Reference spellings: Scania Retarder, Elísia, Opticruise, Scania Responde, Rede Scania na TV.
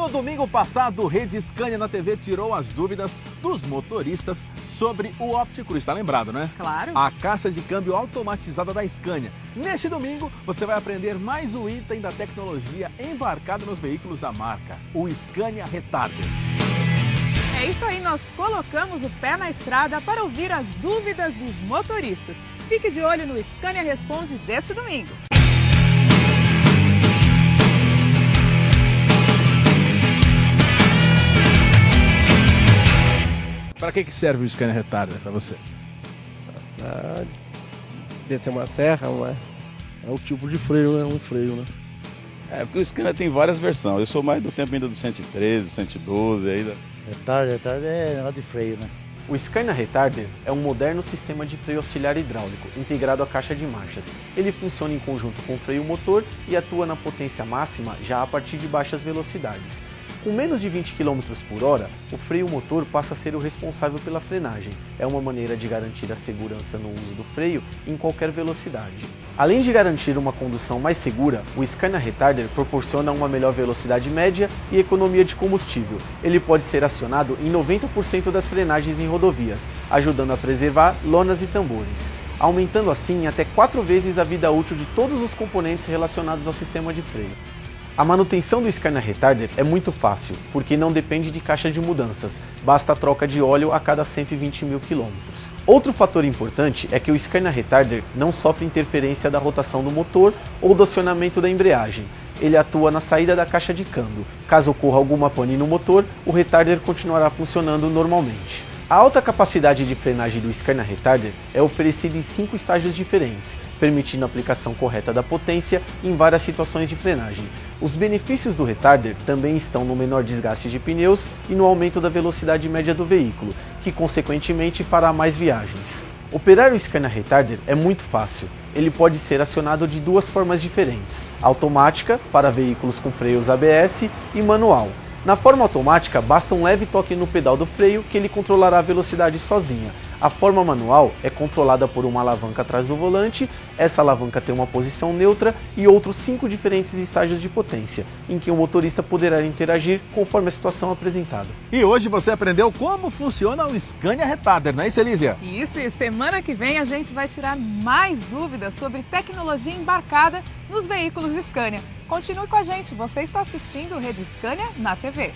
No domingo passado, Rede Scania na TV tirou as dúvidas dos motoristas sobre o Opticruise. Está lembrado, né? Claro. A caixa de câmbio automatizada da Scania. Neste domingo, você vai aprender mais um item da tecnologia embarcada nos veículos da marca, o Scania Retarder. É isso aí, nós colocamos o pé na estrada para ouvir as dúvidas dos motoristas. Fique de olho no Scania Responde deste domingo. Para que serve o Scania Retarder para você? Para descer uma serra, é o tipo de freio, é um freio, né? É, porque o Scania tem várias versões. Eu sou mais do tempo ainda do 113, 112 ainda. Retarder é negócio de freio, né? O Scania Retarder é um moderno sistema de freio auxiliar hidráulico, integrado à caixa de marchas. Ele funciona em conjunto com o freio motor e atua na potência máxima já a partir de baixas velocidades. Com menos de 20 km por hora, o freio motor passa a ser o responsável pela frenagem. É uma maneira de garantir a segurança no uso do freio em qualquer velocidade. Além de garantir uma condução mais segura, o Scania Retarder proporciona uma melhor velocidade média e economia de combustível. Ele pode ser acionado em 90% das frenagens em rodovias, ajudando a preservar lonas e tambores, aumentando assim até 4 vezes a vida útil de todos os componentes relacionados ao sistema de freio. A manutenção do Scania Retarder é muito fácil, porque não depende de caixa de mudanças, basta a troca de óleo a cada 120 mil quilômetros. Outro fator importante é que o Scania Retarder não sofre interferência da rotação do motor ou do acionamento da embreagem. Ele atua na saída da caixa de câmbio. Caso ocorra alguma pane no motor, o retarder continuará funcionando normalmente. A alta capacidade de frenagem do Scania Retarder é oferecida em 5 estágios diferentes, permitindo a aplicação correta da potência em várias situações de frenagem. Os benefícios do retarder também estão no menor desgaste de pneus e no aumento da velocidade média do veículo, que consequentemente fará mais viagens. Operar o Scania Retarder é muito fácil. Ele pode ser acionado de duas formas diferentes: automática, para veículos com freios ABS, e manual. Na forma automática, basta um leve toque no pedal do freio que ele controlará a velocidade sozinha. A forma manual é controlada por uma alavanca atrás do volante. Essa alavanca tem uma posição neutra e outros 5 diferentes estágios de potência, em que o motorista poderá interagir conforme a situação apresentada. E hoje você aprendeu como funciona o Scania Retarder, não é isso, Elísia? Isso, e semana que vem a gente vai tirar mais dúvidas sobre tecnologia embarcada nos veículos Scania. Continue com a gente, você está assistindo Rede Scania na TV.